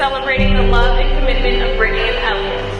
celebrating the love and commitment of Brittany and Elliot.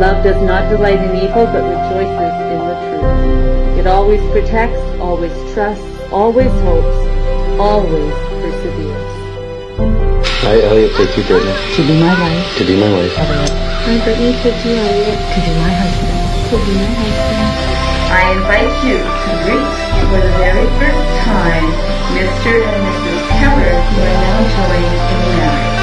Love does not delight in evil, but rejoices in the truth. It always protects, always trusts, always hopes, always perseveres. I, Elliot, take you, Brittany. To be my wife. To be my wife. I, Brittany, take you, Elliot. To be my husband. To be my husband. I invite you to greet for the very first time Mr. and Mrs. Keller, who are now joined in marriage.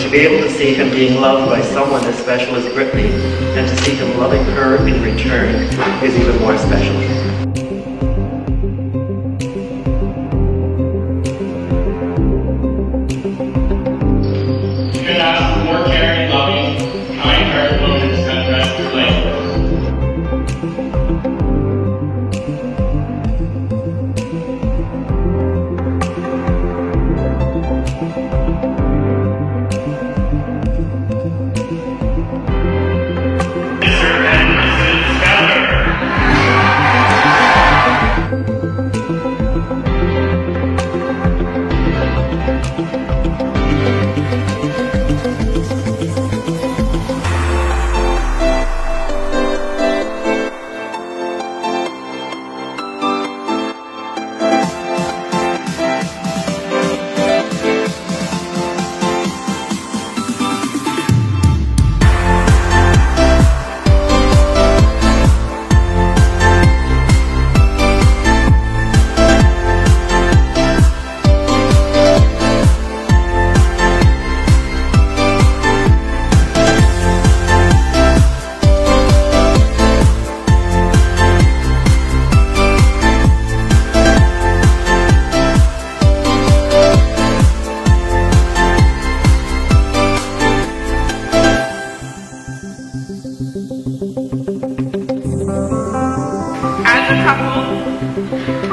To be able to see him being loved by someone as special as Brittany, and to see him loving her in return, is even more special. You can ask for more caring, loving, kind-hearted women to send rest to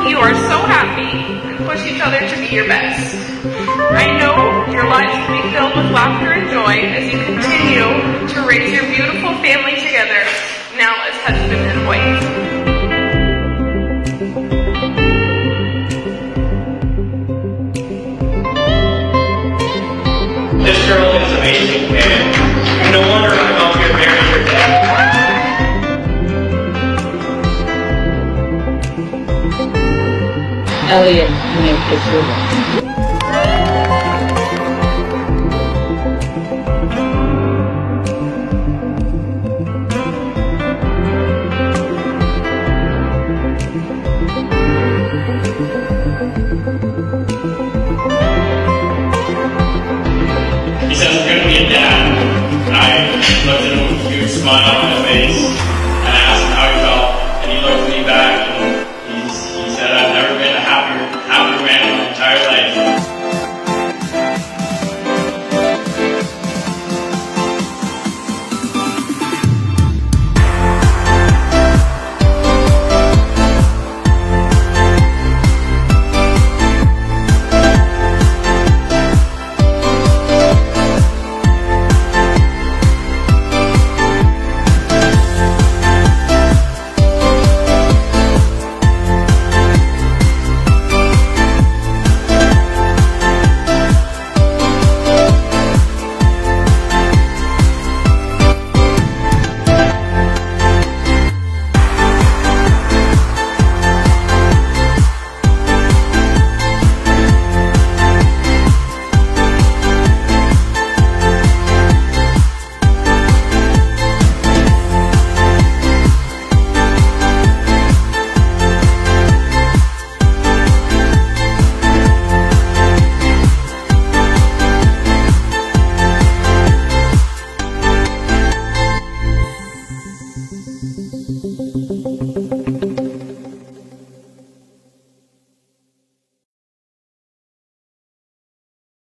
you are so happy and push each other to be your best. I know your lives will be filled with laughter and joy as you continue to raise your beautiful family together, now as husband and wife. This girl is amazing, and no wonder I'm out here marrying your dad. Elliot, you may take your He says I'm going to be a dad. I looked at him with a huge smile on my face.